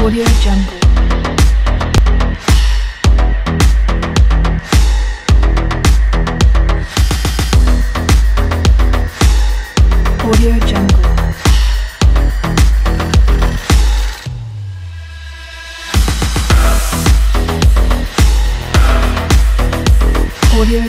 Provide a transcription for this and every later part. AudioJungle. AudioJungle. AudioJungle. AudioJungle. AudioJungle.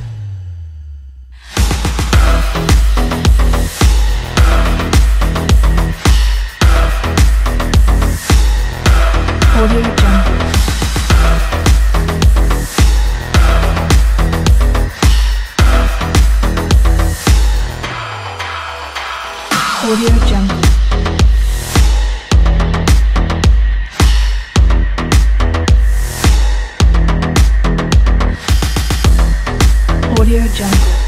AudioJungle.